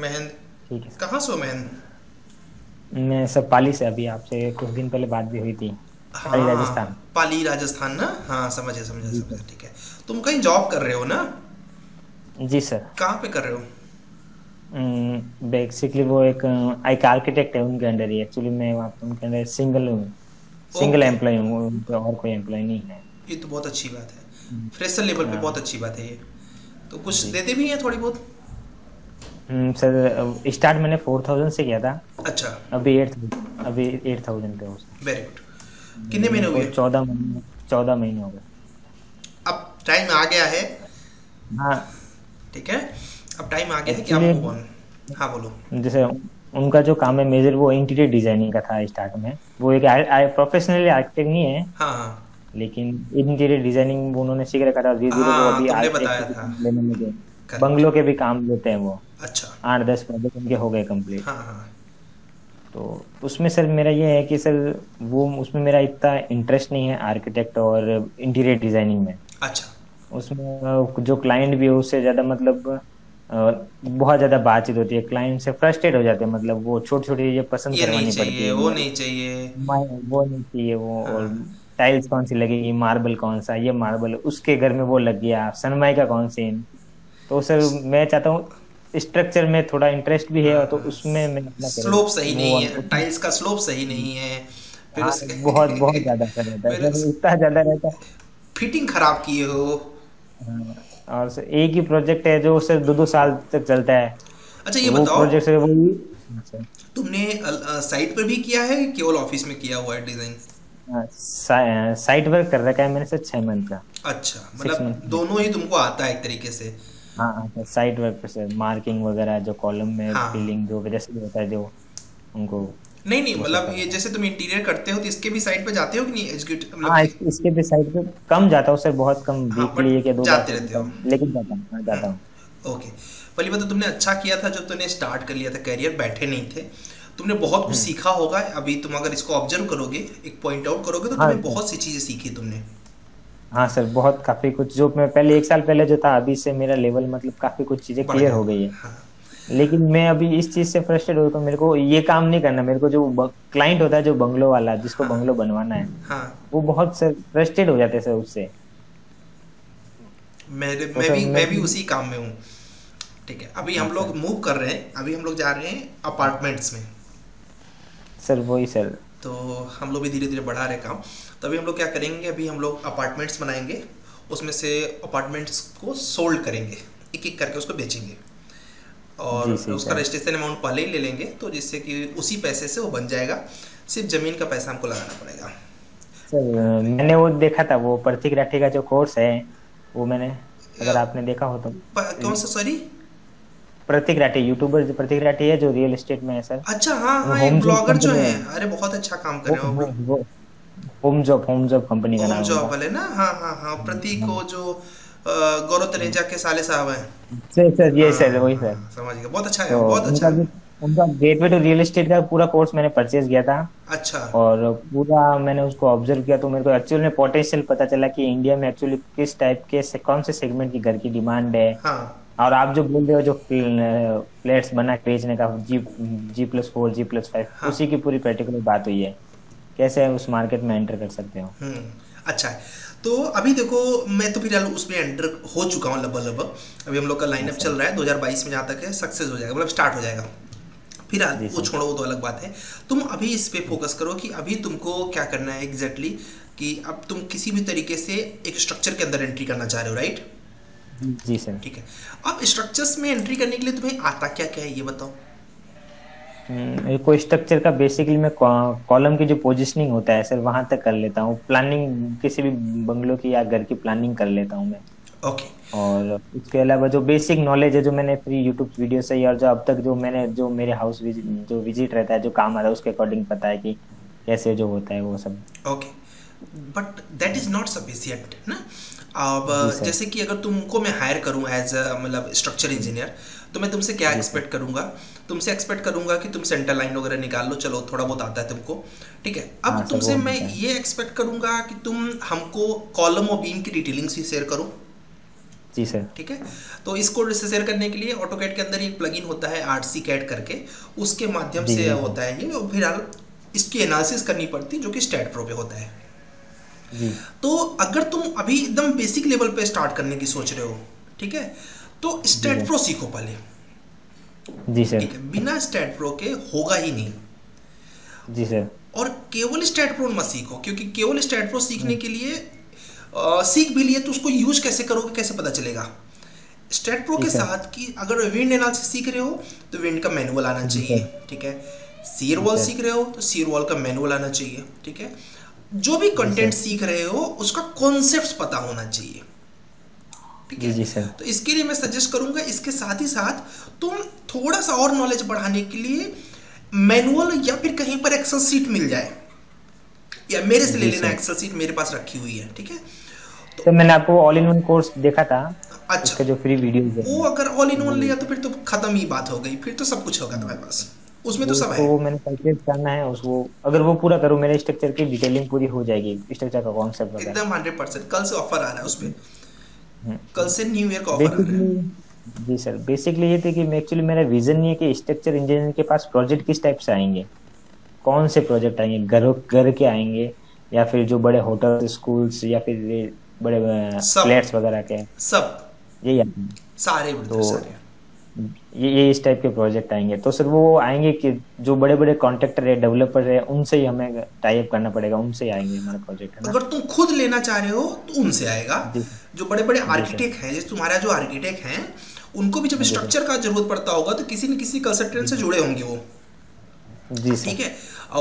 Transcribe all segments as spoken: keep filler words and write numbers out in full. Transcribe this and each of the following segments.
महन, कहाँ से हो महन? मैं सब पाली से, अभी आपसे कुछ दिन पहले बात भी हुई थी। हाँ, पाली राजस्थान। पाली राजस्थान ना, हाँ समझे समझे समझे, ठीक है। तुम कहीं जॉब कर रहे हो ना? जी सर। कहाँ पे कर रहे हो? बेसिकली वो एक एक आर्किटेक्ट है, उनके अंडर ही एक्चुअली मैं वहाँ पे उनके अंडर सिंगल हूँ, सिंगल एम्प्लॉय हूँ, और कोई एम्प्लॉय नहीं है। ये तो बहुत अच्छी बात है, फ्रेशर लेवल पे बहुत अच्छी बात है ये। तो कुछ देते भी हैं थोड़ी बहुत? सर स्टार्ट मैंने चार हज़ार से किया था। अच्छा। अभी आठ हज़ार अभी आठ हज़ार पे हो। Very good. कितने महीने हो गए? चौदह महीने हो गए। अब टाइम आ गया है। हाँ ठीक है, अब टाइम आ गया है कि आप मूव ऑन। हाँ बोलो। जैसे उनका जो काम है मेजर वो इंटीरियर डिजाइनिंग का था स्टार्ट में। वो एक प्रोफेशनली आर्किटेक्ट नहीं है, हाँ, लेकिन इंटीरियर डिजाइनिंग उन्होंने सीख रखा था धीरे धीरे। वो अभी आर्किटेक्ट बंगलों के भी काम लेते हैं वो। अच्छा। आठ दस प्रोजेक्ट उनके हो गए कम्प्लीट। हाँ, हाँ। तो उसमें सर मेरा ये है कि सर वो उसमें मेरा इतना इंटरेस्ट नहीं है आर्किटेक्ट और इंटीरियर डिजाइनिंग में। अच्छा। उसमें जो क्लाइंट भी है उससे ज़्यादा मतलब बहुत ज़्यादा बातचीत होती है, क्लाइंट से फ्रस्ट्रेट हो जाते हैं, मतलब वो छोटी छोटी चीजें पसंद करवानी पड़ती है, वो नहीं चाहिए वो नहीं चाहिए वो, और टाइल्स कौन सी लगेगी, मार्बल कौन सा, ये मार्बल उसके घर में वो लग गया, सनमाई का कौन सी। तो सर मैं चाहता हूँ स्ट्रक्चर में थोड़ा इंटरेस्ट भी है, तो उसमें मैं अपना स्लोप सही नहीं है, टाइल्स का स्लोप सही नहीं है, फिर उसके बहुत बहुत ज़्यादा कर रहता है, इतना ज़्यादा रहता है, फिटिंग खराब किए हो। और एक ही प्रोजेक्ट है जो उससे दो दो साल तक चलता है। अच्छा ये बताओ, प्रोजेक्ट से वो तुमने साइट पर भी किया है कि केवल ऑफिस में किया हुआ है डिजाइन? साइट वर्क कर रखा है मैंने सर छह मंथ का। अच्छा, मतलब दोनों ही तुमको आता है एक तरीके से? हाँ, साइट वर्क पे सर मार्किंग वगैरह जो कॉलम में फिलिंग जो जैसे होता है जो उनको। नहीं नहीं मतलब ये जैसे तुम इंटीरियर करते हो तो इसके भी साइट पे जाते हो कि नहीं? एग्जीक्यूटिव मतलब हां, इसके भी साइट पे कम जाता हूं सर, बहुत कम, वीकली एक या दो जाते रहते हो, लेकिन जाता हूं जाता हूं। ओके, पहली बात तो तुमने अच्छा किया था जब तुमने स्टार्ट कर लिया था करियर, बैठे नहीं थे, तुमने बहुत कुछ सीखा होगा। अभी तुम अगर इसको ऑब्जर्व करोगे, एक पॉइंट आउट करोगे तो तुम्हें बहुत सी चीजें सीखी तुमने। हाँ सर, बहुत काफी कुछ जो मैं पहले एक साल पहले जो था अभी से मेरा लेवल मतलब काफी कुछ चीजें क्लियर हो गई है। लेकिन मैं अभी इस चीज से फ्रस्ट्रेट हो, तो मेरे को ये काम नहीं करना, मेरे को जो क्लाइंट होता है जो बंगलो वाला जिसको हाँ, बंगलो बनवाना है हाँ, वो बहुत सर फ्रस्ट्रेट हो जाते हैं सर उससे। मैं तो मैं भी मैं, मैं भी उसी काम में हूँ। ठीक है, अभी हम लोग मूव कर रहे हैं, अभी हम लोग जा रहे हैं अपार्टमेंट्स में सर। वही सर, तो हम लोग भी धीरे धीरे बढ़ा रहे काम। तो अभी हम लोग क्या करेंगे, अभी हम लोग अपार्टमेंट्स बनाएंगे, उसमें से अपार्टमेंट्स को सोल्ड करेंगे, एक एक करके उसको बेचेंगे, और उसका रजिस्ट्रेशन अमाउंट पहले ही ले लेंगे, तो जिससे कि उसी पैसे से वो बन जाएगा, सिर्फ जमीन का पैसा हमको लगाना पड़ेगा। सर मैंने वो देखा था, वो प्रतीक राठी का जो कोर्स है वो मैंने, अगर आपने देखा हो तो। कौन सा? सॉरी, प्रतीक राठी, यूट्यूबर प्रतीक राठी है जो रियल एस्टेट में है सर। अच्छा हाँ हाँ, एक ब्लॉगर जो है, अरे बहुत अच्छा काम कर रहे हो। Home job, home job company का नाम है, होम जॉब वाले ना। हाँ हाँ हाँ, प्रतीक को जो गौरव तरेजा के साले साहब हैं सर। सर ये सर वही सर, समझ गया, बहुत अच्छा है, बहुत अच्छा। उनका गेटवे टू रियल एस्टेट का पूरा कोर्स मैंने परचेज किया था। अच्छा। और पूरा मैंने उसको ऑब्जर्व किया, तो मेरे को एक्चुअली में पोटेंशियल पता चला कि इंडिया में एक्चुअली किस टाइप के, कौन से सेगमेंट की घर की डिमांड है। और आप जो बोल रहे हो जो फ्लैट्स बना के बेचने का, जी G plus four G plus five, उसी की पूरी पर्टिकुलर बात हुई है, कैसे उस मार्केट में एंटर कर सकते हो। अच्छा है। तो अभी देखो, मैं तो फिलहाल उसमें एंटर हो चुका हूँ लगभग लगभग। अभी हम लोग का लाइनअप चल रहा है दो हज़ार बाईस में, जहाँ तक है सक्सेस हो जाएगा, मतलब स्टार्ट हो जाएगा। फिलहाल वो छोड़ो, वो तो अलग बात है। तुम अभी इस पे फोकस करो कि अभी तुमको क्या करना है एग्जैक्टली, कि अब तुम किसी भी तरीके से एक स्ट्रक्चर के अंदर एंट्री करना चाह रहे हो, राइट? जी सर। ठीक है, अब स्ट्रक्चर्स में एंट्री करने के लिए तुम्हें आता क्या क्या है ये बताओ। कोई स्ट्रक्चर का बेसिकली मैं कॉलम की जो पोजीशनिंग होता है सर वहां तक कर लेता हूँ, प्लानिंग किसी भी बंगलों की या घर की प्लानिंग कर लेता हूँ मैं। ओके। और उसके अलावा जो बेसिक नॉलेज है जो मैंने फ्री यूट्यूब वीडियो से और जो अब तक जो मैंने जो मेरे हाउस विजिट, जो विजिट रहता है, जो काम आता है उसके अकॉर्डिंग पता है कि कैसे जो होता है वो सब। Okay, but that is not sufficient ना। अब जैसे कि अगर तुमको मैं हायर करूँ एज मतलब स्ट्रक्चर इंजीनियर, तो मैं तुमसे क्या एक्सपेक्ट करूंगा? तुमसे एक्सपेक्ट करूंगा कि तुम सेंटर लाइन वगैरह निकाल लो, चलो थोड़ा बहुत आता है तुमको, ठीक है। अब हाँ, तुमसे मैं ये एक्सपेक्ट करूंगा कि तुम हमको कॉलम और बीम की डिटेलिंग्स भी शेयर करो। जी सर, ठीक है। तो इसको रिसेयर करने के लिए ऑटोकैड के अंदर एक प्लगइन होता है आरसी कैड करके, उसके माध्यम से होता है ये, और फिलहाल इसकी एनालिसिस करनी पड़ती है जो कि स्टैड प्रो पे होता है जी। तो अगर तुम अभी एकदम बेसिक लेवल पे स्टार्ट करने की सोच रहे हो, ठीक है, तो स्टैड प्रो सीखो पहले जी सर, ठीक है। बिना स्टैड प्रो के होगा ही नहीं जी सर। और केवल स्टैड प्रो मत सीखो, क्योंकि केवल स्टैड प्रो सीखने के लिए आ, सीख भी लिए तो उसको यूज कैसे करोगे कैसे पता चलेगा। स्टैड प्रो के साथ कि अगर विंड एनालिसिस सीख रहे हो तो विंड का मैनुअल आना चाहिए, ठीक है। सीर वॉल सीख रहे हो तो सीर वॉल का मैनुअल आना चाहिए, ठीक है। जो भी कंटेंट सीख रहे हो उसका कॉन्सेप्ट पता होना चाहिए, ठीक है जी सर। तो इसके लिए मैं सजेस्ट करूंगा, इसके साथ ही साथ तुम थोड़ा सा और नॉलेज बढ़ाने के लिए मैनुअल या फिर कहीं पर एक्सेल सीट मिल जाए, या मेरे से ले लेना, एक्सेल सीट मेरे पास रखी हुई है, ठीक है। तो सर मैंने आपको ऑल इन वन कोर्स देखा था, अच्छा, उसका जो फ्री वीडियो वो अगर ऑल इन वन लिया तो फिर तो खत्म ही बात हो गई, फिर तो सब कुछ होगा तुम्हारे पास, उसमें तो सब है। वो मैंने परचेज करना है उसको, अगर वो पूरा करूं मेरे स्ट्रक्चर की डिटेलिंग पूरी हो जाएगी, स्ट्रक्चर का कांसेप्ट वगैरह एकदम हंड्रेड परसेंट। कल से ऑफर आ रहा है उस पे, कल से न्यू ईयर का ऑफर आ रहा है जी सर। बेसिकली ये थे कि मैं एक्चुअली मेरा विजन ये है कि स्ट्रक्चर इंजीनियर के पास प्रोजेक्ट किस टाइप से आएंगे, कौन से प्रोजेक्ट आएंगे, घर घर के आएंगे या फिर जो बड़े होटल स्कूल्स या फिर बड़े फ्लैट्स वगैरह के, सब यही सारे ये ये इस टाइप के प्रोजेक्ट आएंगे। तो सर वो आएंगे कि जो बड़े बड़े कॉन्ट्रैक्टर है, डेवलपर है, उनसे ही हमें टाई अप करना पड़ेगा, उनसे ही आएंगे हमारा प्रोजेक्ट। अगर तुम खुद लेना चाह रहे हो तो उनसे आएगा, जो बड़े बड़े आर्किटेक्ट हैं, जैसे तुम्हारा जो आर्किटेक्ट हैं उनको भी जब स्ट्रक्चर का जरूरत पड़ता होगा तो किसी न किसी कंसल्टेंट से जुड़े होंगे वो, ठीक है।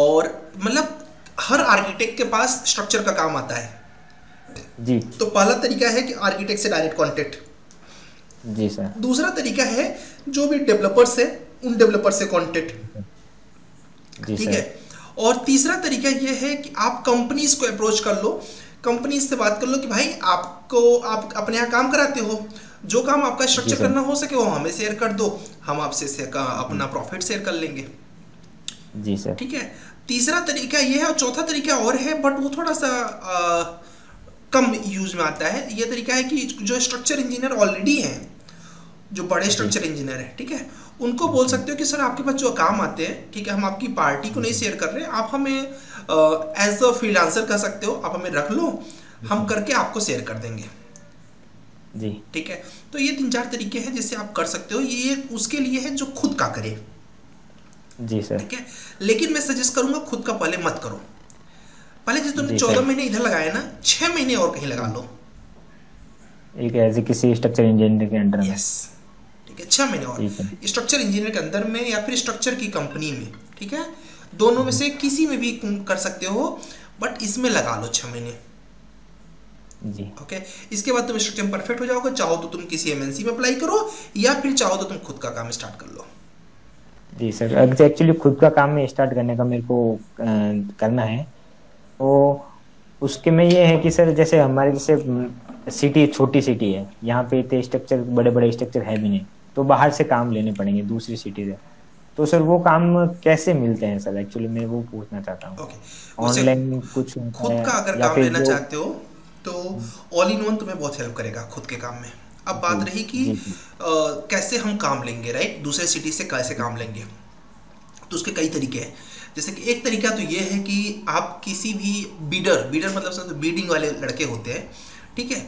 और मतलब हर आर्किटेक्ट के पास स्ट्रक्चर का काम आता है जी। तो पहला तरीका है कि आर्किटेक्ट से डायरेक्ट कॉन्टेक्ट जी सर। दूसरा तरीका है जो भी डेवलपर्स है उन डेवलपर से कॉन्टेक्ट, ठीक है। और तीसरा तरीका यह है कि आप कंपनीज को अप्रोच कर लो, कंपनी से बात कर लो कि भाई आपको, आप अपने यहाँ काम कराते हो, जो काम आपका स्ट्रक्चर करना हो सके वो हमें शेयर कर दो, हम आपसे अपना प्रॉफिट शेयर कर लेंगे जी सर, ठीक है। तीसरा तरीका यह है। और चौथा तरीका और है, बट वो थोड़ा सा आ, कम यूज में आता है। यह तरीका है कि जो स्ट्रक्चर इंजीनियर ऑलरेडी हैं, जो बड़े स्ट्रक्चर इंजीनियर हैं, ठीक है, उनको बोल सकते हो कि सर आपके पास जो काम आते हैं, ठीक है, हम आपकी पार्टी को नहीं शेयर कर रहे, आप हमें एज अ फ्रीलांसर कह सकते हो, आप हमें रख लो, हम करके आपको शेयर कर देंगे जी, ठीक है। तो ये तीन चार तरीके हैं जिससे आप कर सकते हो, ये उसके लिए है जो खुद का करे जी सर, ठीक है। लेकिन मैं सजेस्ट करूंगा खुद का पहले मत करो, पहले जैसे तुमने चौदह महीने इधर लगाए ना, छह महीने और कहीं लगा लो, एक ऐसे किसी स्ट्रक्चर इंजीनियर के अंडर में, यस, ठीक है, छह महीने और स्ट्रक्चर इंजीनियर के अंदर में या फिर स्ट्रक्चर की कंपनी में, ठीक है, दोनों में से किसी में भी कर सकते हो, बट इसमें लगा लो छह महीने जी, ओके। इसके बाद तुम स्ट्रक्चर परफेक्ट हो जाओगे, चाहो तो तुम किसी एमएनसी में अप्लाई करो या फिर चाहो तो तुम खुद का काम स्टार्ट कर लो जी सर। एक्चुअली खुद का काम स्टार्ट करने का मेरे को करना है, तो उसके में ये है कि सर जैसे हमारे जैसे सिटी छोटी सिटी है, यहाँ पे इतने स्ट्रक्चर बड़े बड़े स्ट्रक्चर है भी नहीं, तो बाहर से काम लेने पड़ेंगे दूसरी सिटी से, तो सर वो काम कैसे मिलते हैं सर, एक्चुअली मैं वो पूछना चाहता हूँ। ऑनलाइन कुछ खुद का अगर काम लेना चाहते हो तो ऑल इन वन तुम्हें बहुत हेल्प करेगा खुद के काम में। अब बात रही कि कैसे हम काम लेंगे, राइट, दूसरे सिटी से कैसे काम लेंगे, तो उसके कई तरीके हैं। जैसे कि एक तरीका तो ये है कि आप किसी भी बीडर बीडर मतलब सब बीडिंग वाले लड़के होते हैं, ठीक है,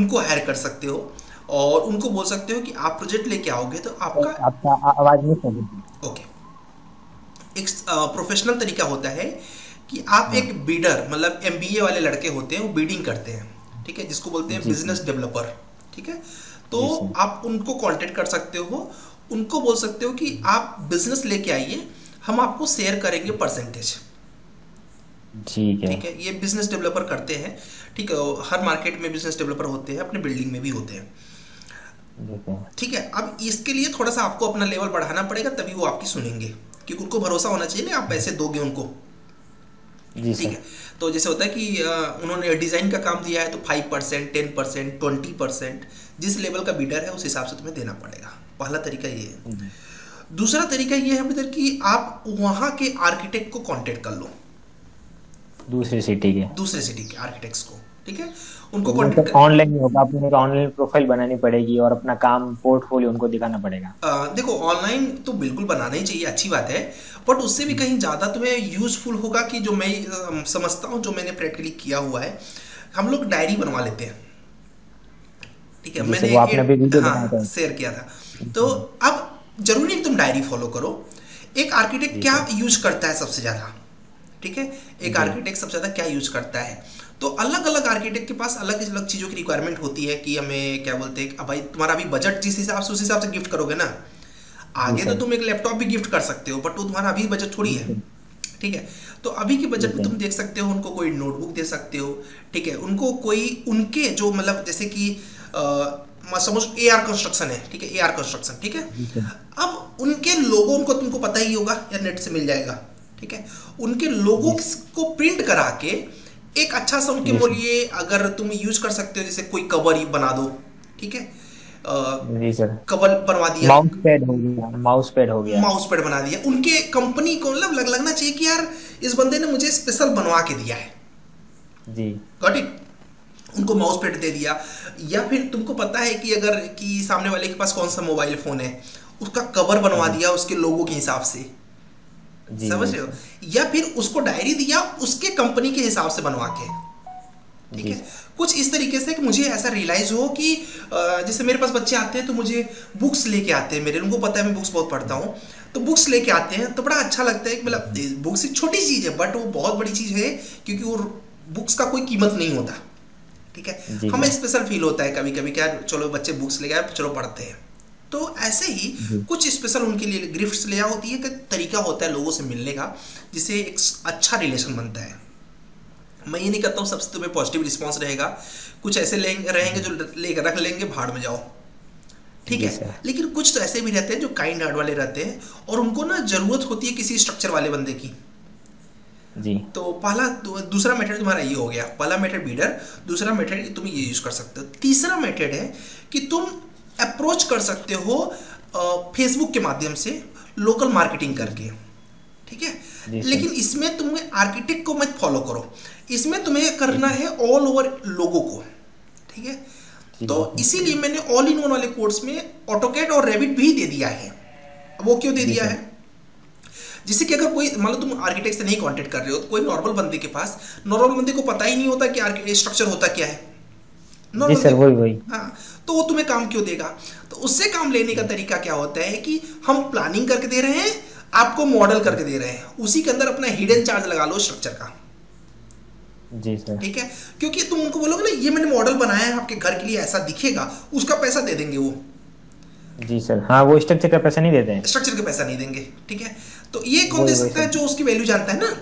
उनको हायर कर सकते हो और उनको बोल सकते हो कि आप प्रोजेक्ट लेके आओगे तो आपका आपका आवाज नहीं सुनेगी, ओके। एक प्रोफेशनल तरीका होता है कि आप एक बीडर मतलब एमबीए वाले लड़के होते हैं, वो बीडिंग करते हैं, ठीक है, जिसको बोलते हैं बिजनेस डेवलपर, ठीक है। तो आप उनको कॉन्टेक्ट कर सकते हो, उनको बोल सकते हो कि आप बिजनेस लेके आइए, हम आपको शेयर करेंगे परसेंटेज, ठीक है, ठीक है। ये बिजनेस डेवलपर करते हैं, ठीक है, हर मार्केट में बिजनेस डेवलपर होते हैं, अपने बिल्डिंग में भी होते हैं, ठीक है। अब इसके लिए थोड़ा सा आपको अपना लेवल बढ़ाना पड़ेगा, तभी वो आपकी सुनेंगे, क्योंकि उनको भरोसा होना चाहिए ना आप पैसे दोगे उनको, ठीक है। तो जैसे होता है कि उन्होंने डिजाइन का काम दिया है तो five percent ten percent twenty percent जिस लेवल का बिडर है उस हिसाब से तुम्हें देना पड़ेगा। पहला तरीका ये है। दूसरा तरीका ये है ब्रदर कि आप वहां के आर्किटेक्ट को कांटेक्ट कर लो, दूसरे सिटी के दूसरे सिटी के आर्किटेक्ट्स को, ठीक है, उनको कॉन्टेक्ट कर। ऑनलाइन होगा, आपको ऑनलाइन प्रोफाइल बनानी पड़ेगी और अपना काम पोर्टफोलियो उनको दिखाना पड़ेगा। आ, देखो ऑनलाइन तो बिल्कुल बनाना ही चाहिए, अच्छी बात है, बट उससे भी कहीं ज़्यादा तुम्हें यूजफुल होगा कि जो मैं आ, समझता हूँ, जो मैंने प्रैक्टिकली किया हुआ है, हम लोग डायरी बनवा लेते हैं, ठीक है, मैंने हाँ शेयर किया था। तो अब जरूरी नहीं तुम डायरी फॉलो करो, एक आर्किटेक्ट क्या यूज करता है सबसे ज़्यादा, ठीक है, एक आर्किटेक्ट सबसे ज़्यादा क्या यूज करता है, तो अलग अलग आर्किटेक्ट के पास अलग अलग चीज़ों की रिक्वायरमेंट होती है कि हमें क्या बोलते हैं, अब भाई तुम्हारा अभी बजट जिस हिसाब से उस हिसाब से गिफ्ट करोगे ना, आगे तो तुम एक लैपटॉप भी गिफ्ट कर सकते हो, बट वो तुम्हारा अभी बजट थोड़ी है, ठीक है, तो अभी के बजट में तुम देख सकते हो, उनको कोई नोटबुक दे सकते हो, ठीक है, उनको कोई उनके जो मतलब जैसे कि समझ ए आर कंस्ट्रक्शन है, ठीक है, ए आर कंस्ट्रक्शन, ठीक है, अब उनके लोगों को तुमको पता ही होगा या नेट से मिल जाएगा, ठीक है, उनके लोगों को प्रिंट करा के एक अच्छा सा उनके बोलिए अगर तुम यूज कर सकते हो, जैसे कोई कवर ही बना दो, ठीक है, कवर बनवा दिया, माउस पैड हो गया, माउस पैड हो गया, माउस पैड बना दिया, उनके कंपनी को मतलब लग, लगना चाहिए कि यार इस बंदे ने मुझे स्पेशल बनवा के दिया है जी, गॉट इट, उनको माउस पैड दे दिया। या फिर तुमको पता है कि अगर कि सामने वाले के पास कौन सा मोबाइल फोन है, उसका कवर बनवा दिया उसके लोगों के हिसाब से, समझ रहे हो, या फिर उसको डायरी दिया उसके कंपनी के हिसाब से बनवा के, ठीक है, कुछ इस तरीके से कि मुझे ऐसा रियलाइज हो कि जैसे मेरे पास बच्चे आते हैं तो मुझे बुक्स लेके आते हैं, मेरे उनको पता है मैं बुक्स बहुत पढ़ता हूँ, तो बुक्स लेके आते हैं तो बड़ा अच्छा लगता है, मतलब बुक्स एक छोटी चीज़ है बट वो बहुत बड़ी चीज़ है, क्योंकि वो बुक्स का कोई कीमत नहीं होता, ठीक है, हमें स्पेशल फील होता है कभी कभी क्या चलो बच्चे बुक्स ले आए चलो पढ़ते हैं, तो ऐसे ही कुछ स्पेशल उनके लिए गिफ्ट्स ले आ होती है, तरीका होता है लोगों से मिलने का, जिससे एक अच्छा रिलेशन बनता है। मैं ये नहीं कहता हूँ सबसे तुम्हें पॉजिटिव रिस्पांस रहेगा, कुछ ऐसे रहेंगे जो ले रख लेंगे भाड़ में जाओ, ठीक है, लेकिन कुछ तो ऐसे भी रहते हैं जो काइंड हार्ट वाले रहते हैं और उनको ना जरूरत होती है किसी स्ट्रक्चर वाले बंदे की जी। तो पहला दूसरा मेथड तुम्हारा ये हो गया, पहला मेथड बीडर, दूसरा मेथड तुम ये यूज कर सकते हो। तीसरा मेथड है कि तुम अप्रोच कर सकते हो फेसबुक के माध्यम से लोकल मार्केटिंग करके, ठीक है, लेकिन इसमें तुम्हें आर्किटेक्ट को मत फॉलो करो, इसमें तुम्हें करना है ऑल ओवर लोगों को, ठीक है, तो इसीलिए मैंने ऑल इन वन वाले कोर्स में ऑटोकैड और रेविट भी दे दिया है। वो क्यों दे दिया है, जिससे कि अगर कोई मान लो तुम आर्किटेक्ट से नहीं कॉन्टेक्ट कर रहे हो, कोई नॉर्मल बंदे के पास, नॉर्मल बंदे को पता ही नहीं होता कि आर्किटेक्ट स्ट्रक्चर होता क्या है, जी सर, वही वही, हाँ, तो वो तुम्हें काम क्यों देगा। तो उससे काम लेने का तरीका क्या होता है कि हम प्लानिंग करके दे रहे हैं, आपको मॉडल करके दे रहे हैं, उसी के अंदर अपना हिडन चार्ज लगा लो स्ट्रक्चर का, जी सर, ठीक है, क्योंकि तुम उनको बोलोगे ना ये मैंने मॉडल बनाया है आपके घर के लिए, ऐसा दिखेगा, उसका पैसा दे देंगे वो, जी सर, हाँ, वो स्ट्रक्चर का पैसा नहीं देते हैं, स्ट्रक्चर का पैसा नहीं देंगे, ठीक है, तो ये कौन दे सकता है, जो उसकी वैल्यू जानता है ना,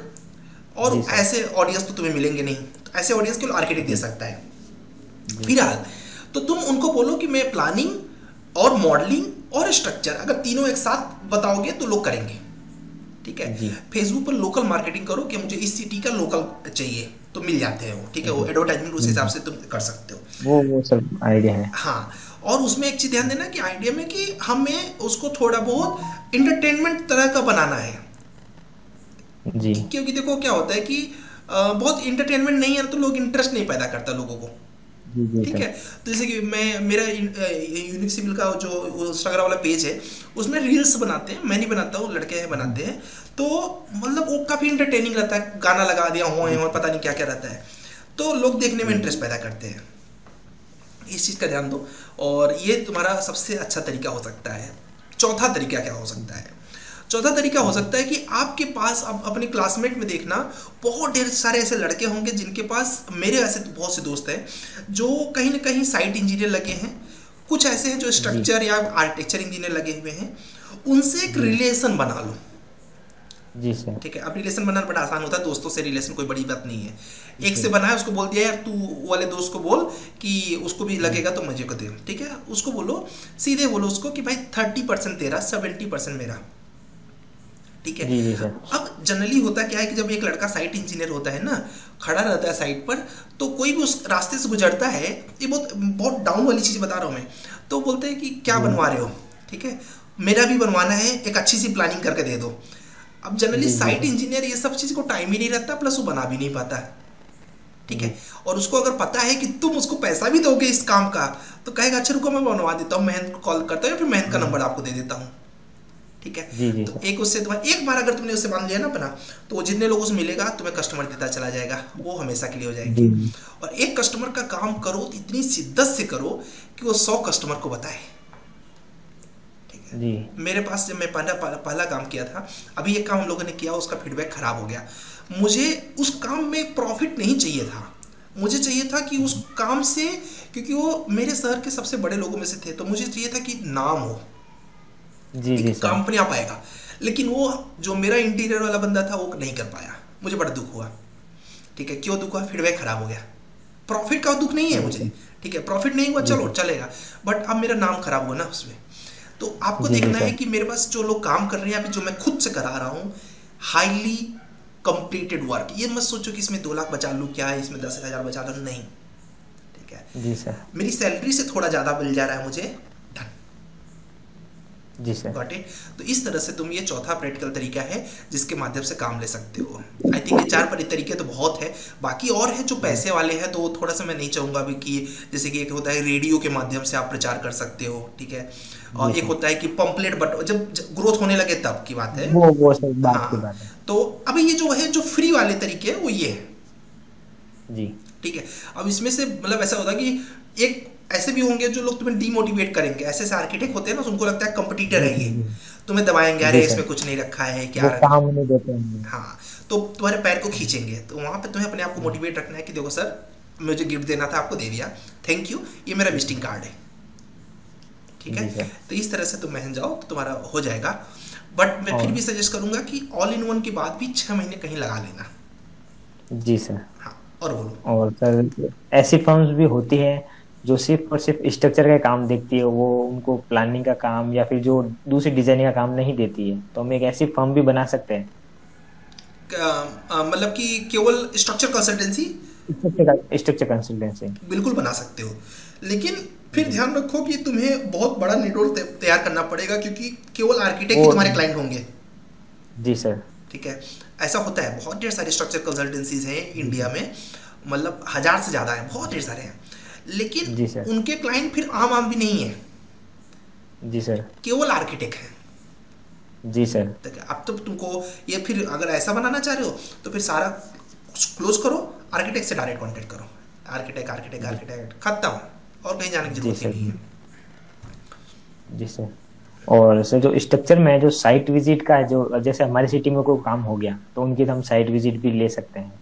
और ऐसे ऑडियंस तो तुम्हें मिलेंगे नहीं, तो ऐसे ऑडियंस को आर्किटेक्ट दे सकता है। फिलहाल तो तुम उनको बोलो कि मैं प्लानिंग और मॉडलिंग और स्ट्रक्चर अगर तीनों एक साथ बताओगे तो लोग करेंगे, ठीक है, फेसबुक पर लोकल मार्केटिंग करो कि मुझे इस सिटी का लोकल चाहिए, तो मिल जाते हैं वो, ठीक है, वो एडवर्टाइजमेंट उस हिसाब से तुम कर सकते हो, वो वो सब आइडिया है, हाँ। और उसमें एक चीज ध्यान देना कि आइडिया में कि हमें उसको थोड़ा बहुत इंटरटेनमेंट तरह का बनाना है जी, क्योंकि देखो क्या होता है कि बहुत इंटरटेनमेंट नहीं है तो लोग इंटरेस्ट नहीं पैदा करता लोगों को, ठीक है, तो जैसे कि मैं मेरा यूनिकसिविल का जो इंस्टाग्राम वाला पेज है उसमें रील्स बनाते हैं, मैं नहीं बनाता हूँ, लड़के हैं बनाते हैं, तो मतलब वो काफ़ी इंटरटेनिंग रहता है, गाना लगा दिया हुए और पता नहीं क्या क्या रहता है, तो लोग देखने में इंटरेस्ट पैदा करते हैं, इस चीज़ का ध्यान दो, और ये तुम्हारा सबसे अच्छा तरीका हो सकता है। चौथा तरीका क्या हो सकता है, चौथा तरीका हो सकता है कि आपके पास आप अपने क्लासमेट में देखना बहुत ढेर सारे ऐसे लड़के होंगे जिनके पास, मेरे ऐसे तो बहुत से दोस्त हैं जो कहीं ना कहीं साइट इंजीनियर लगे हैं, कुछ ऐसे हैं जो स्ट्रक्चर या आर्किटेक्चर इंजीनियर लगे हुए हैं, उनसे एक रिलेशन बना लो, जी सर, ठीक है, अब रिलेशन बनाना बड़ा आसान होता है, दोस्तों से रिलेशन कोई बड़ी बात नहीं है, एक से बनाया उसको बोल दिया यार तू वाले दोस्त को बोल कि उसको भी लगेगा तो मुझे को दे, ठीक है, उसको बोलो सीधे, बोलो उसको कि भाई थर्टी परसेंट तेरा सेवेंटी परसेंट मेरा, ठीक है। अब जनरली होता क्या है कि जब एक लड़का साइट इंजीनियर होता है ना, खड़ा रहता है साइट पर, तो कोई भी उस रास्ते से गुजरता है, ये बहुत बहुत डाउन वाली चीज़ बता रहा हूँ मैं, तो बोलते हैं कि क्या बनवा रहे हो, ठीक है, मेरा भी बनवाना है, एक अच्छी सी प्लानिंग करके दे दो। अब जनरली साइट इंजीनियर ये सब चीज़ को टाइम ही नहीं रहता, प्लस वो बना भी नहीं पाता, ठीक है, और उसको अगर पता है कि तुम उसको पैसा भी दोगे इस काम का तो कहेगा अच्छा रुको मैं बनवा देता हूँ, महंत को कॉल करता हूँ या फिर महंत का नंबर आपको दे देता हूँ। ठीक है, जी जी। तो एक उससे तुम्हारा एक बार अगर तुमने उससे मान लिया ना अपना, तो वो जितने लोगों से मिलेगा तुम्हें कस्टमर देता चला जाएगा, वो हमेशा के लिए हो जाएगी। और एक कस्टमर का काम करो तो इतनी शिद्दत से करो कि वो सौ कस्टमर को बताए। ठीक है जी। मेरे पास जब मैं पहला पहला काम किया था, अभी एक काम हम लोगों ने किया उसका फीडबैक खराब हो गया। मुझे उस काम में प्रॉफिट नहीं चाहिए था, मुझे चाहिए था कि उस काम से, क्योंकि वो मेरे शहर के सबसे बड़े लोगों में से थे, तो मुझे चाहिए था कि नाम हो, जी जी कंपनी आ पाएगा। लेकिन वो जो मेरा इंटीरियर वाला बंदा था वो नहीं कर पाया, मुझे बड़ा दुख हुआ। ठीक है, क्यों दुख हुआ? फीडबैक खराब हो गया। प्रॉफिट का दुख नहीं है मुझे, ठीक है, प्रॉफिट नहीं हुआ चलो चलेगा, बट अब मेरा नाम खराब हुआ ना उसमें। तो आपको देखना है कि मेरे पास जो लोग काम कर रहे हैं, जो मैं खुद से करा रहा हूँ, हाईली कंप्लीटेड वर्क। ये मत सोचो कि इसमें दो लाख बचा लूँ क्या है, इसमें दस हजार बचा लूँ, नहीं। ठीक है जी सर, मेरी सैलरी से थोड़ा ज्यादा मिल जा रहा है मुझे, जी सर। Got it. तो इस तरह से तुम, ये चौथा प्रैक्टिकल तरीका है जिसके माध्यम से काम ले सकते हो। आई थिंक ये चार पर तरीके तो बहुत है, बाकी और है जो पैसे वाले हैं, तो थोड़ा सा मैं नहीं चाहूँगा अभी कि जैसे कि एक होता है रेडियो के माध्यम से आप प्रचार कर सकते हो, ठीक है, और एक होता है कि पंपलेट, बट जब, जब ग्रोथ होने लगे तब की बात है वो, वो सब बात की बात है। तो अभी ये जो है जो फ्री वाले तरीके है वो ये है जी। ठीक है, अब इसमें से मतलब ऐसा होता है कि एक ऐसे भी होंगे जो लोग तुम्हें डीमोटिवेट करेंगे, ऐसे ऐसे आर्किटेक्ट होते हैं ना, उनको लगता है कंपटीटर है ये, तुम्हें दबाएंगे, अरे इसमें कुछ नहीं रखा है क्या रखा? हाँ, तो तुम्हारे पैर को खींचेंगे। तो वहाँ पे तुम्हें अपने आप को मोटिवेट रखना है कि देखो सर मुझे गिफ्ट देना था आपको दे दिया, थैंक यू, ये मेरा विजिटिंग कार्ड है। ठीक है, तो इस तरह से तुम महन जाओ, तुम्हारा हो जाएगा। बट मैं फिर भी सजेस्ट करूंगा कि ऑल इन वन के बाद भी छह महीने कहीं लगा लेना। जी सर। हाँ, और बोलो। और सर ऐसी फर्म्स भी होती है जो सिर्फ और सिर्फ स्ट्रक्चर का काम देखती है, वो उनको प्लानिंग का काम या फिर जो दूसरी डिजाइनिंग का काम नहीं देती है, तो हम एक ऐसी फर्म भी बना सकते हैं, मतलब कि केवल स्ट्रक्चर कंसल्टेंसी स्ट्रक्चर कंसल्टेंसी बिल्कुल बना सकते हो। लेकिन फिर ध्यान रखो कि तुम्हें बहुत बड़ा नेटवर्क तैयार करना पड़ेगा, क्योंकि केवल आर्किटेक्ट तुम्हारे क्लाइंट होंगे। जी सर। ठीक है, ऐसा होता है, बहुत ढेर सारी स्ट्रक्चर कंसल्टेंसीज हैं इंडिया में, मतलब हजार से ज्यादा है, बहुत ढेर सारे हैं, लेकिन उनके क्लाइंट फिर आम आम भी नहीं है। जी सर। केवल आर्किटेक्ट है। जी सर। अब तो तुमको ये फिर अगर ऐसा बनाना चाह रहे हो तो फिर सारा क्लोज करो, आर्किटेक्ट से डायरेक्ट कांटेक्ट करो, आर्किटेक्ट आर्किटेक्ट आर्किटेक्ट खत्म, और कहीं जाने की जरूरत नहीं है। जी सर। और सर जो स्ट्रक्चर में जो साइट विजिट का है, जो जैसे हमारी सिटी में कोई काम हो गया तो उनकी हम साइट विजिट भी ले सकते हैं,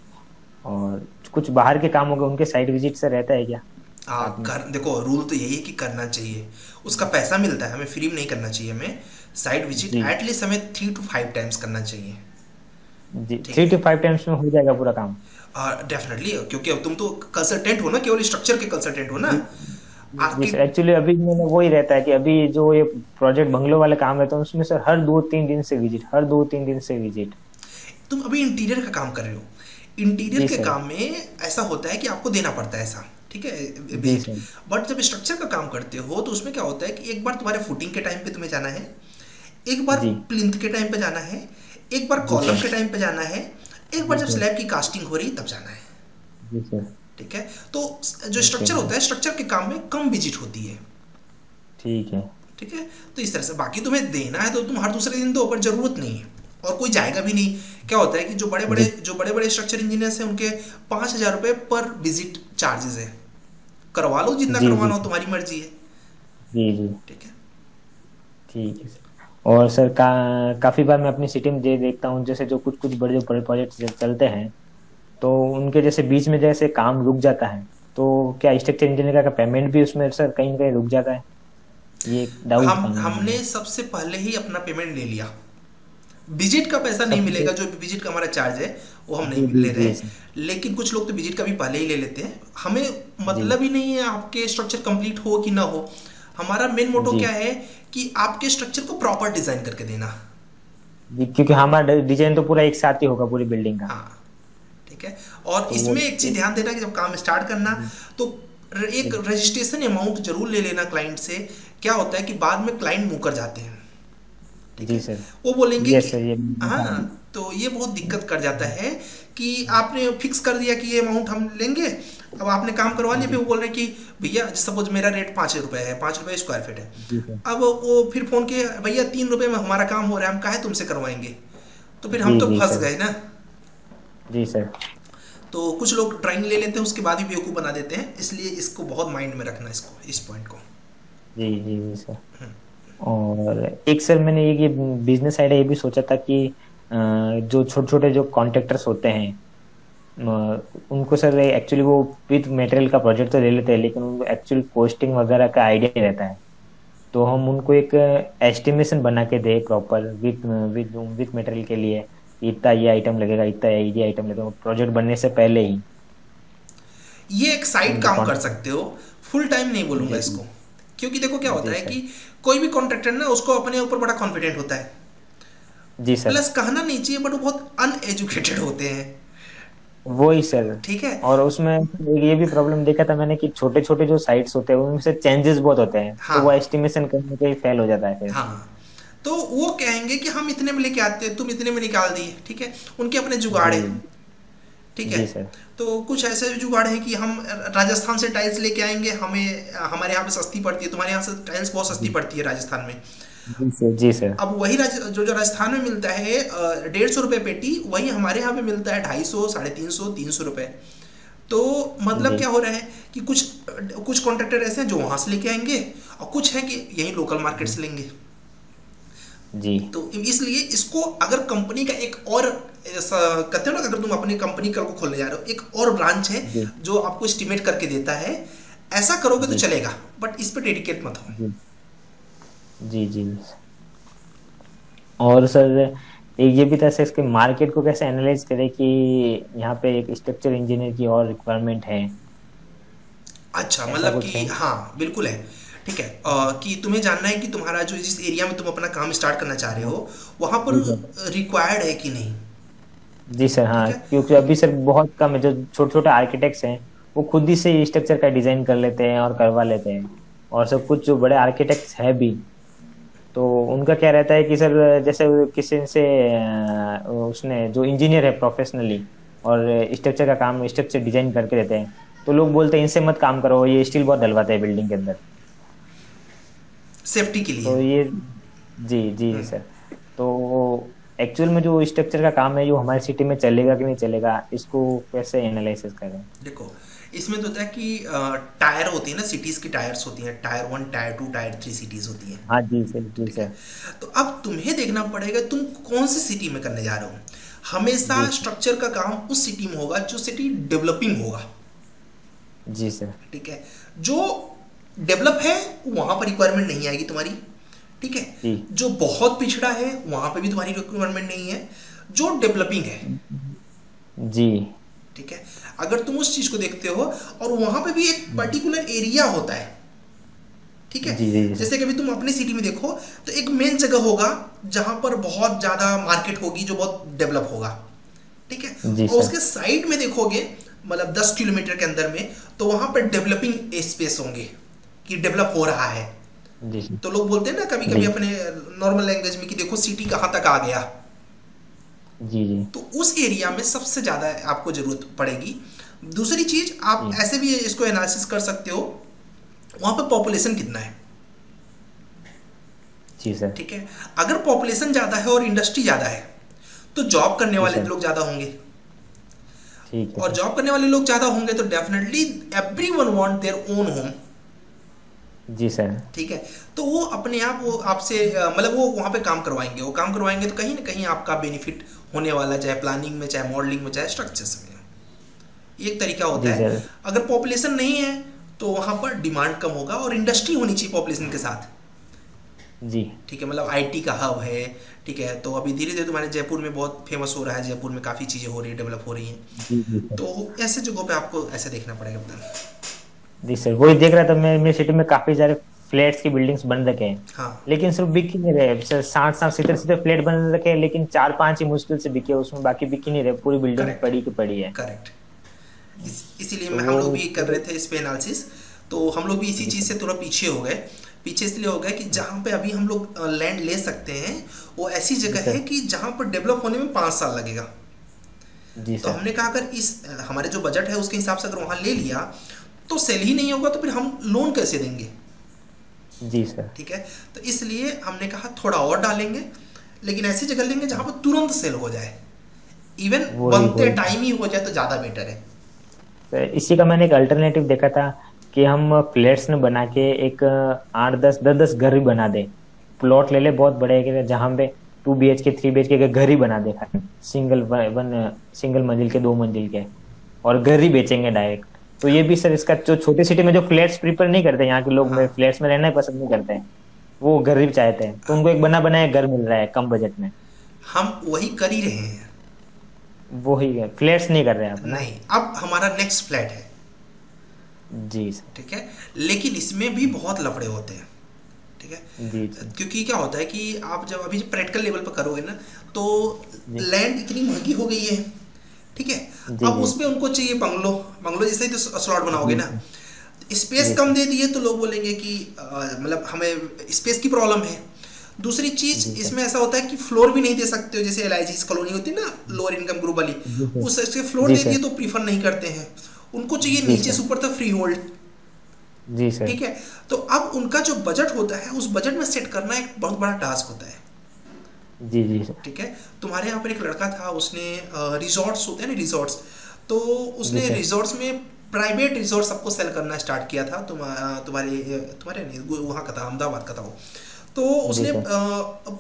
और कुछ बाहर के काम हो गए उनके साइट विजिट से रहता है क्या? आ, कर, देखो रूल तो यही है कि करना चाहिए, उसका पैसा मिलता है, हमें फ्री में नहीं करना चाहिए। हमें साइट विजिट एटलीस्ट हमें थ्री टू फाइव टाइम्स करना चाहिए। जी, थ्री टू फाइव टाइम्स में हो जाएगा पूरा काम डेफिनेटली, क्योंकि अब तुम तो कंसल्टेंट हो ना, केवल स्ट्रक्चर के कंसल्टेंट हो ना। एक्चुअली अभी मैंने वही रहता है कि अभी जो ये प्रोजेक्ट बंगलो वाले काम है तो उसमें सर हर दो तीन दिन से विजिट, हर दो तीन दिन से विजिट। तुम अभी इंटीरियर का काम कर रहे हो, इंटीरियर के काम में ऐसा होता है कि आपको देना पड़ता है ऐसा, ठीक है, बट जब स्ट्रक्चर का काम करते हो तो उसमें क्या होता है कि एक बार तुम्हारे फुटिंग के टाइम पे तुम्हें जाना है, एक बार प्लिंथ के टाइम पे जाना है, एक बार कॉलम के टाइम पे जाना है, एक बार जब स्लैब की कास्टिंग हो रही तब जाना है। ठीक है, तो जो स्ट्रक्चर होता है, स्ट्रक्चर के काम में कम विजिट होती है। ठीक है, ठीक है, तो इस तरह से बाकी तुम्हें देना है तो तुम हर दूसरे दिन दो, पर जरूरत नहीं है और कोई जाएगा भी नहीं। क्या होता है कि जो बड़े बड़े जो बड़े बड़े स्ट्रक्चर इंजीनियर्स हैं उनके पाँच हजार रुपये पर विजिट चार्जेस है, करवा लो जितना करवाना हो, तुम्हारी मर्जी है। जी जी, ठीक है, ठीक है। और सर का काफ़ी बार मैं अपनी सिटी में दे देखता हूँ, जैसे जो कुछ कुछ बड़े बड़े प्रोजेक्ट चलते हैं तो उनके जैसे बीच में जैसे काम रुक जाता है, तो क्या स्ट्रक्चर इंजीनियर का पेमेंट भी उसमें सर कहीं कहीं रुक जाता है? ये डाउट हमने सबसे पहले ही अपना पेमेंट ले लिया, विजिट का पैसा नहीं मिलेगा, जो विजिट का हमारा चार्ज है वो हम नहीं ले रहे हैं। लेकिन कुछ लोग तो विजिट का भी पहले ही ले लेते हैं, हमें मतलब ही नहीं है आपके स्ट्रक्चर कंप्लीट हो कि ना हो। हमारा मेन मोटो क्या है कि आपके स्ट्रक्चर को प्रॉपर डिजाइन करके देना, क्योंकि हमारा डिजाइन तो पूरा एक साथ ही होगा पूरी बिल्डिंग का। हाँ, ठीक है। और इसमें एक चीज ध्यान देना कि जब काम स्टार्ट करना तो एक रजिस्ट्रेशन अमाउंट जरूर ले लेना क्लाइंट से। क्या होता है कि बाद में क्लाइंट मुकर जाते हैं, ठीक है, वो बोलेंगे हाँ, तो ये बहुत दिक्कत कर जाता है कि आपने फिक्स कर दिया कि ये अमाउंट हम लेंगे, अब आपने काम करवा लिया, फिर वो बोल रहे हैं कि भैया सपोज मेरा रेट पाँच रुपये है, पाँच रुपये स्क्वायर फीट है, अब वो फिर फोन के भैया तीन रुपये में हमारा काम हो रहा है, हम काहे तुमसे करवाएंगे, तो फिर हम तो फंस गए ना। जी सर। तो कुछ लोग ड्राइंग ले लेते हैं उसके बाद ही बेवकूफ़ बना देते हैं, इसलिए इसको बहुत माइंड में रखना इसको, इस पॉइंट को। जी जी जी सर। और एक सर मैंने ये बिजनेस आइडिया ये भी सोचा था कि जो छोटे छोटे जो कॉन्ट्रैक्टर्स होते हैं उनको सर एक्चुअली वो विथ मटेरियल का प्रोजेक्ट तो ले लेते हैं, लेकिन उनको एक्चुअल कॉस्टिंग वगैरह का आइडिया नहीं रहता है, तो हम उनको एक एस्टिमेशन बना के दें proper with with with material के लिए, इतना ये आइटम लगेगा, इतना ये आइटम लगेगा, प्रोजेक्ट बनने से पहले ही। ये एक साइड काम कर सकते हो, फुल टाइम नहीं बोलूंगा इसको, क्योंकि देखो क्या होता है कि कोई भी कॉन्ट्रैक्टर ना उसको अपने ऊपर बड़ा कॉन्फिडेंट होता है, जी सर, प्लस कहना नहीं चाहिए बट वो बहुत अनएजुकेटेड होते हैं। वही सर, ठीक है। और उसमें ये भी प्रॉब्लम देखा था मैंने कि छोटे छोटे जो साइट्स होते हैं उनमें से चेंजेस बहुत होते हैं, हाँ। तो वो एस्टिमेशन करने के फेल हो जाता है फिर, हाँ। तो वो कहेंगे कि हम इतने में लेके आते हैं, तुम इतने में निकाल दिए, ठीक है, उनके अपने जुगाड़ है, ठीक है। तो कुछ ऐसे जुगाड़ है कि हम राजस्थान से टाइल्स लेके आएंगे, हमें हमारे यहाँ पे सस्ती पड़ती है, तुम्हारे यहाँ से टाइल्स बहुत सस्ती पड़ती है राजस्थान में। जी सर, जी सर। अब वही जो जो राजस्थान में मिलता है डेढ़ सौ रुपये पेटी, वही हमारे यहाँ पे मिलता है ढाई सौ, साढ़े तीन सौ, तीन सौ रुपये। तो मतलब क्या हो रहा है कि कुछ कुछ कॉन्ट्रैक्टर ऐसे हैं जो वहाँ से लेके आएंगे और कुछ हैं कि यहीं लोकल मार्केट से लेंगे। जी। तो इसलिए इसको अगर कंपनी का एक और कहते हो ना, अगर तुम अपनी कंपनी को खोलने जा रहे हो, एक और ब्रांच है जो आपको एस्टिमेट करके देता है, ऐसा करोगे तो चलेगा, बट इस पर डेडिकेट मत हो। जी जी। और सर एक ये भी था सर, इसके मार्केट को कैसे एनालाइज करें कि यहाँ पे एक स्ट्रक्चर इंजीनियर की और रिक्वायरमेंट है? अच्छा, मतलब कि हाँ बिल्कुल है, ठीक है। आ, कि तुम्हें जानना है कि तुम्हारा जो जिस एरिया में तुम अपना काम स्टार्ट करना चाह रहे हो वहाँ पर रिक्वायर्ड है कि नहीं। जी सर, हाँ, क्योंकि अभी सर बहुत कम है, जो छोटे छोटे आर्किटेक्ट्स हैं वो खुद ही से स्ट्रक्चर का डिजाइन कर लेते हैं और करवा लेते हैं, और सब कुछ जो बड़े आर्किटेक्ट्स हैं भी, तो उनका क्या रहता है कि सर जैसे किसी से उसने जो इंजीनियर है प्रोफेशनली और स्ट्रक्चर का काम स्ट्रक्चर डिजाइन करके रहते हैं, तो लोग बोलते हैं इनसे मत काम करो, ये स्टील बहुत डलवाते हैं बिल्डिंग के अंदर सेफ्टी के लिए। तो ये जी जी सर, तो एक्चुअल में जो स्ट्रक्चर का काम है जो हमारी सिटी में चलेगा कि नहीं चलेगा, इसको कैसे एनालिसिस करें? देखो इसमें तो होता है कि टायर होती है ना, सिटीज की टायर्स होती हैं, tier one, tier two, tier three cities होती हैं। हाँ जी सर, ठीक है। तो अब तुम्हें देखना पड़ेगा तुम कौन सी सिटी में करने जा रहे हो। हमेशा स्ट्रक्चर का काम उस सिटी में होगा जो सिटी डेवलपिंग होगा। जी सर, ठीक है। जो डेवलप है वहाँ पर रिक्वायरमेंट नहीं आएगी तुम्हारी, ठीक है। जो बहुत पिछड़ा है वहाँ पर भी तुम्हारी रिक्वायरमेंट नहीं है, जो डेवलपिंग है। जी ठीक है। अगर तुम उस चीज को देखते हो, और वहां पे भी एक पर्टिकुलर एरिया होता है, ठीक है। जी जी जी। जैसे कभी तुम अपने सिटी में देखो तो एक मेन जगह होगा जहां पर बहुत ज्यादा मार्केट होगी जो बहुत डेवलप होगा, ठीक है। और उसके साइड में देखोगे मतलब दस किलोमीटर के अंदर में, तो वहां पर डेवलपिंग स्पेस होंगे कि डेवलप हो रहा है। तो लोग बोलते हैं ना कभी कभी अपने नॉर्मल लैंग्वेज में कि देखो सिटी कहाँ तक आ गया। जी जी। तो उस एरिया में सबसे ज्यादा आपको जरूरत पड़ेगी। दूसरी चीज आप ऐसे भी इसको एनालिसिस कर सकते हो, वहां पे पॉपुलेशन कितना है। जी सर, ठीक है। अगर पॉपुलेशन ज्यादा है और इंडस्ट्री ज्यादा है तो जॉब करने वाले लोग ज्यादा होंगे, ठीक है। और जॉब करने वाले लोग ज्यादा होंगे तो definitely everyone want their own home. जी सर, ठीक है। तो वो अपने आप वो आपसे मतलब वो वहाँ पे काम करवाएंगे, वो काम करवाएंगे तो कहीं ना कहीं आपका बेनिफिट होने वाला, चाहे प्लानिंग में, चाहे मॉडलिंग में, चाहे स्ट्रक्चर्स में। एक तरीका होता है। अगर पॉपुलेशन नहीं है तो वहाँ पर डिमांड कम होगा, और इंडस्ट्री होनी चाहिए पॉपुलेशन के साथ। जी, ठीक है। मतलब आई टी का हब है, ठीक है। तो अभी धीरे धीरे तुम्हारे जयपुर में बहुत फेमस हो रहा है, जयपुर में काफ़ी चीज़ें हो रही है, डेवलप हो रही हैं। तो ऐसे जगहों पर आपको ऐसे देखना पड़ेगा। जी सर, वही देख रहा था मैं, मेरी सिटी में काफी सारे फ्लैट्स की बिल्डिंग्स बन रखे हैं, हाँ। लेकिन सिर्फ बिक नहीं रहे सर, साठ साठ सीधे सीधे फ्लैट बन रखे हैं, लेकिन चार पांच ही मुश्किल से बिके, उसमें बाकी बिक नहीं रहे, पूरी बिल्डिंग पड़ी की पड़ी है। करेक्ट। इस, इसीलिए तो हम लोग भी कर रहे थे इस पे एनालिसिस, तो हम लोग भी इसी चीज से थोड़ा पीछे हो गए पीछे इसलिए हो गया कि जहाँ पे अभी हम लोग लैंड ले सकते हैं वो ऐसी जगह है कि जहाँ पर डेवलप होने में पाँच साल लगेगा। तो हमने कहा अगर इस हमारे जो बजट है उसके हिसाब से अगर वहाँ ले लिया तो सेल ही नहीं होगा तो फिर हम लोन कैसे देंगे। जी सर। ठीक है, तो इसलिए हमने कहा थोड़ा और डालेंगे लेकिन ऐसी जगह लेंगे जहाँ पर तुरंत सेल हो जाए, इवन बनते टाइम ही हो जाए तो ज़्यादा बेटर है। सर इसी का मैंने एक अल्टरनेटिव देखा था कि हम फ्लैट्स में बना के एक आठ दस दस दस घर ही बना दें, प्लॉट ले ले बहुत बड़े जहाँ पे two B H K three B H K घर ही बना दे, सिंगल वन सिंगल मंजिल के दो मंजिल के, और घर ही बेचेंगे डायरेक्ट। तो ये भी सर इसका जो छोटे सिटी में जो फ्लैट्स प्रीफर नहीं करते यहाँ के लोग, हाँ। में फ्लैट्स में रहना पसंद नहीं करते हैं, वो घर ही चाहते हैं, तो उनको एक बना बनाया घर मिल रहा है कम बजट में। हम वही कर ही रहे हैं, वही है, फ्लैट्स नहीं कर रहे हैं आप। नहीं, अब हमारा नेक्स्ट फ्लैट है। जी सर। ठीक है, लेकिन इसमें भी बहुत लफड़े होते हैं। ठीक है, जी क्योंकि क्या होता है कि आप जब अभी प्रैक्टिकल लेवल पर करोगे ना तो लैंड इतनी महंगी हो गई है। ठीक है, अब उसमें उनको चाहिए बंगलो, बंगलो जैसे ही तो स्लॉट बनाओगे ना, स्पेस कम दे दिए तो लोग बोलेंगे कि मतलब हमें स्पेस की प्रॉब्लम है। दूसरी चीज इसमें ऐसा होता है कि फ्लोर भी नहीं दे सकते हो, जैसे एल आई जी कॉलोनी होती है ना लोअर इनकम ग्रुप वाली, उस उसके फ्लोर दे दिए तो प्रीफर नहीं करते हैं, उनको चाहिए नीचे से ऊपर तक फ्री होल्ड। जी सर। ठीक है, तो अब उनका जो बजट होता है उस बजट में सेट करना एक बहुत बड़ा टास्क होता है। जी जी सर। ठीक है, तुम्हारे यहाँ पर एक लड़का था, उसने रिजॉर्ट्स होते हैं ना रिजॉर्ट्स, तो उसने रिजॉर्ट्स में प्राइवेट रिजॉर्ट सबको सेल करना स्टार्ट किया था। तुम तुम्हारे तुम्हारे नहीं वहाँ का था, अहमदाबाद का था वो, तो उसने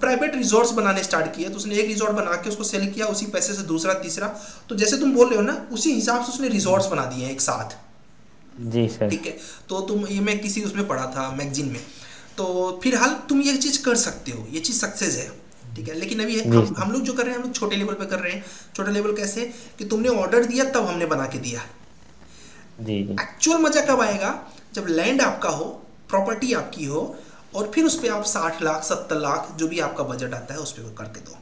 प्राइवेट रिजॉर्ट्स बनाने स्टार्ट किए। तो उसने एक रिजॉर्ट बना के उसको सेल किया, उसी पैसे से दूसरा तीसरा, तो जैसे तुम बोल रहे हो ना उसी हिसाब से उसने रिजॉर्ट्स बना दिए हैं एक साथ। जी सर। ठीक है, तो तुम ये मैं किसी उसमें पढ़ा था मैगजीन में, तो फिलहाल तुम ये चीज़ कर सकते हो, ये चीज़ सक्सेस है। ठीक है, लेकिन अभी हम, हम लोग जो कर रहे हैं हम लोग छोटे लेवल पे कर रहे हैं। छोटे लेवल कैसे कि तुमने ऑर्डर दिया तब हमने बना के दिया। एक्चुअल मजा कब आएगा जब लैंड आपका हो, प्रॉपर्टी आपकी हो, और फिर उस पर आप साठ लाख सत्तर लाख जो भी आपका बजट आता है उस पर करके दो।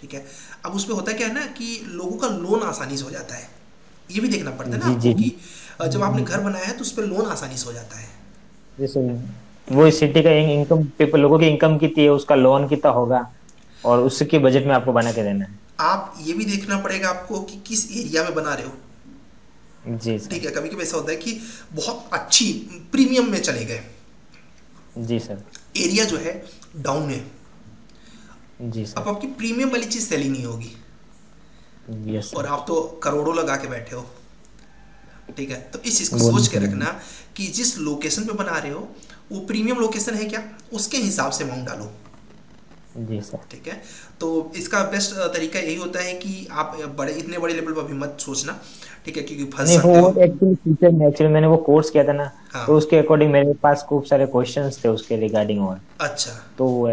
ठीक है, अब उसमें होता क्या है ना कि लोगों का लोन आसानी से हो जाता है, ये भी देखना पड़ता है ना आपको कि जब आपने घर बनाया है तो उस पर लोन आसानी से हो जाता है। वो सिटी का इनकम पीपल लोगों की इनकम कितनी है, उसका लोन कितना होगा, और उसके बजट में आपको बना के देना है। आप ये भी देखना पड़ेगा आपको कि किस एरिया में बना रहे हो। जी सर। ठीक है, कभी कभी ऐसा होता है कि बहुत अच्छी प्रीमियम में चले गए। जी सर। एरिया जो है डाउन है। जी सर। अब आपकी प्रीमियम वाली चीज सेलिंग नहीं होगी। Yes sir. और आप तो करोड़ों लगा के बैठे हो। ठीक है, तो इस चीज को सोच के रखना कि जिस लोकेशन पे बना रहे हो वो प्रीमियम लोकेशन है क्या, उसके हिसाब से अमाउंट डालो। जी सर। ठीक है, तो इसका बेस्ट तरीका यही होता है कि आप बड़े इतने बड़े लेवल पर भी मत सोचना। ठीक है, क्योंकि फंस सकते हो। एक्चुअली फ्यूचर में एक्चुअली मैंने वो कोर्स किया था ना, हाँ। तो उसके अकॉर्डिंग मेरे पास खूब सारे क्वेश्चंस थे उसके रिगार्डिंग और। अच्छा। तो वो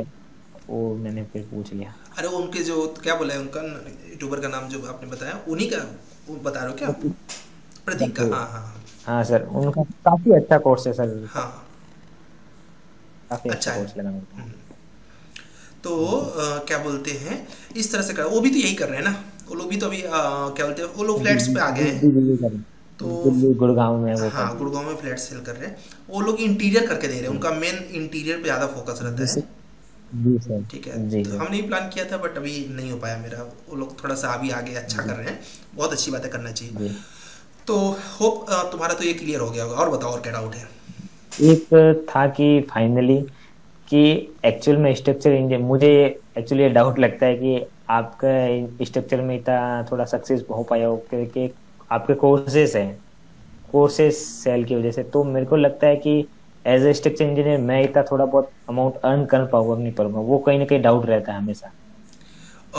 वो मैंने फिर पूछ लिया। अरे वो उनके जो क्या बोला है उनका यूट्यूबर का नाम जो आपने बताया, उन्हीं का बता रहे हो क्या? प्रतीक का। हाँ हाँ हाँ सर, उनका काफी अच्छा कोर्स है सर। हाँ, काफी अच्छा कोर्स लगा मुझे। तो आ, क्या बोलते हैं, इस तरह से कर, वो भी तो यही कर रहे हैं ना, वो लोग भी तो अभी आ, क्या बोलते हैं वो लोग फ्लैट्स पे आ गए हैं, तो गुड़गांव में वो, हाँ गुड़गांव में फ्लैट सेल कर रहे हैं वो लोग, इंटीरियर करके दे रहे हैं, उनका मेन इंटीरियर पे ज़्यादा फोकस रहता है। जी सर। ठीक है, तो हमने भी प्लान किया था बट अभी नहीं हो पाया मेरा, वो लोग थोड़ा सा अभी आगे अच्छा कर रहे हैं, बहुत अच्छी बातें करना चाहिए। तो होप तुम्हारा तो ये क्लियर हो गया होगा, और बताओ और क्या डाउट है? एक था कि फाइनली कि एक्चुअल में स्ट्रक्चर इंजीनियर, मुझे एक्चुअली ये डाउट लगता है कि आपका स्ट्रक्चर में इतना थोड़ा सक्सेस हो पाया हो क्योंकि आपके कोर्सेस हैं, कोर्सेज सेल की वजह से। तो मेरे को लगता है कि एज ए स्ट्रक्चर इंजीनियर मैं इतना थोड़ा बहुत अमाउंट अर्न कर पाऊँगा नहीं पाऊँगा, वो कहीं ना कहीं डाउट रहता है हमेशा।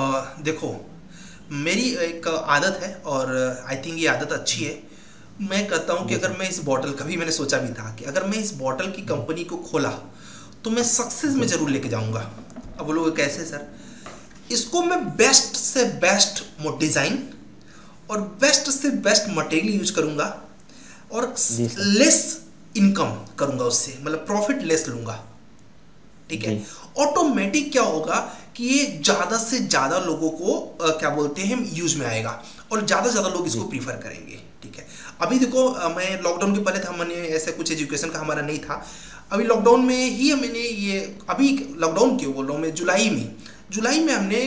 uh, देखो मेरी एक आदत है और आई थिंक ये आदत अच्छी है, मैं कहता हूँ कि अगर मैं इस बॉटल, कभी मैंने सोचा भी था कि अगर मैं इस बॉटल की कंपनी को खोला तो मैं सक्सेस में जरूर लेके जाऊंगा। अब लोग कैसे सर, इसको मैं बेस्ट से बेस्ट डिज़ाइन और बेस्ट से बेस्ट मटेरियल यूज करूंगा और लेस इनकम करूंगा उससे, मतलब प्रॉफिट लेस लूंगा। ठीक है, ऑटोमेटिक क्या होगा कि ये ज़्यादा से ज़्यादा लोगों को आ, क्या बोलते हैं यूज में आएगा और ज़्यादा से ज़्यादा लोग इसको प्रीफर करेंगे। ठीक है, अभी देखो मैं लॉकडाउन के पहले था, मैंने ऐसा कुछ एजुकेशन का हमारा नहीं था, अभी लॉकडाउन में ही मैंने ये अभी लॉकडाउन क्यों बोल रहा हूँ मैं, जुलाई में जुलाई में हमने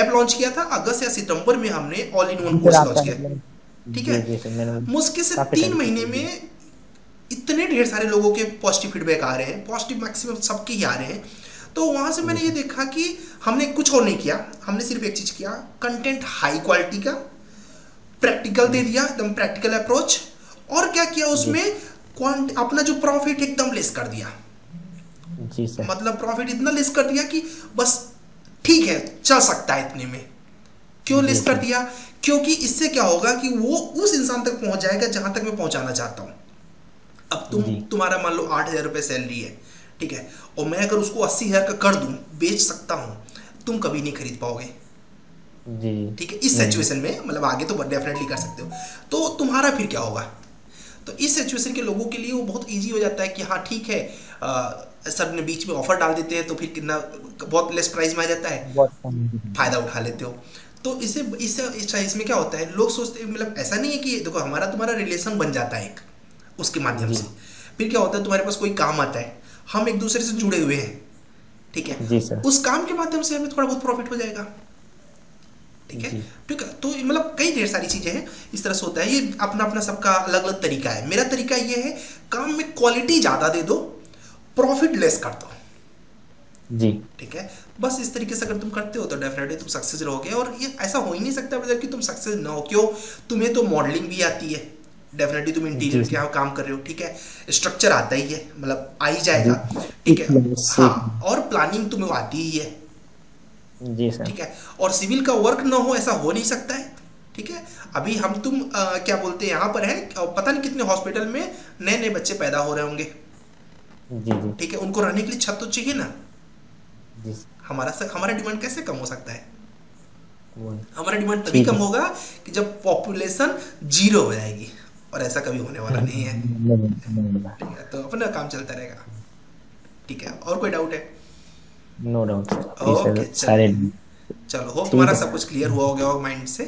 ऐप लॉन्च किया था, अगस्त या सितंबर में हमने all in one course launch किया, ठीक है। मुश्किल से तीन महीने में इतने ढेर सारे लोगों के पॉजिटिव फीडबैक आ रहे हैं, पॉजिटिव मैक्सिमम सबके ही आ रहे हैं। तो वहाँ से मैंने ये देखा कि हमने कुछ और नहीं किया, हमने सिर्फ एक चीज़ किया, कंटेंट हाई क्वालिटी का प्रैक्टिकल दे दिया, एकदम प्रैक्टिकल अप्रोच, और क्या किया उसमें अपना जो प्रॉफिट एकदम लेस कर दिया, जी सर। मतलब प्रॉफिट इतना लेस कर दिया कि बस ठीक है चल सकता है इतने में। क्यों लेस कर दिया? क्योंकि इससे क्या होगा कि वो उस इंसान तक पहुंच जाएगा जहां तक मैं पहुंचाना चाहता हूँ। अब तुम तुम्हारा मान लो आठ हजार रुपये सैलरी है, ठीक है, और मैं अगर उसको अस्सी हजार का कर दूं, बेच सकता हूँ, तुम कभी नहीं खरीद पाओगे, ठीक है। इस सिचुएशन में मतलब आगे तो डेफिनेटली कर सकते हो, तो तुम्हारा फिर क्या होगा। तो इस सिचुएशन के लोगों के लिए वो बहुत इजी हो जाता है कि हाँ ठीक है, आ, सर ने बीच में ऑफर डाल देते हैं तो फिर कितना बहुत लेस प्राइस में आ जाता है, फायदा उठा लेते हो। तो इससे इससे इसमें इस क्या होता है, लोग सोचते हैं, मतलब ऐसा नहीं है कि देखो हमारा तुम्हारा रिलेशन बन जाता है एक, उसके माध्यम से फिर क्या होता है, तुम्हारे पास कोई काम आता है, हम एक दूसरे से जुड़े हुए हैं, ठीक है, उस काम के माध्यम से हमें थोड़ा बहुत प्रॉफिट हो जाएगा, ठीक है ठीक है। तो मतलब कई ढेर सारी चीजें हैं, इस तरह से होता है। ये अपना अपना सबका अलग अलग तरीका है। मेरा तरीका ये है, काम में क्वालिटी ज्यादा दे दो, प्रॉफिट लेस कर दो, जी ठीक है। बस इस तरीके से अगर तुम करते हो तो डेफिनेटली तुम सक्सेस रहोगे। और ये ऐसा हो ही नहीं सकता मतलब कि तुम सक्सेस ना हो। क्यों? तुम्हें तो मॉडलिंग भी आती है, डेफिनेटली तुम इंटीरियर क्या काम कर रहे हो, ठीक है, स्ट्रक्चर आता ही है, मतलब आ ही जाएगा, ठीक है हाँ, और प्लानिंग तुम्हें आती ही है, जी सर ठीक है। और सिविल का वर्क ना हो ऐसा हो नहीं सकता है, ठीक है। अभी हम तुम आ, क्या बोलते हैं यहाँ पर है, पता नहीं कितने हॉस्पिटल में नए नए बच्चे पैदा हो रहे होंगे, जी जी ठीक है, उनको रहने के लिए छत तो चाहिए ना, जी हमारा हमारा डिमांड कैसे कम हो सकता है। हमारा डिमांड तभी कम होगा कि जब पॉपुलेशन जीरो हो जाएगी, और ऐसा कभी होने वाला नहीं है, ठीक है। तो अपना काम चलता रहेगा, ठीक है। और कोई डाउट है? नो डाउट सर, सारे चलो होप तुम्हारा सब कुछ क्लियर हुआ हो गया होगा माइंड से।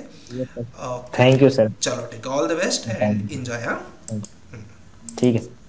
थैंक यू सर, चलो ठीक है, all the best and enjoy, हाँ ठीक है।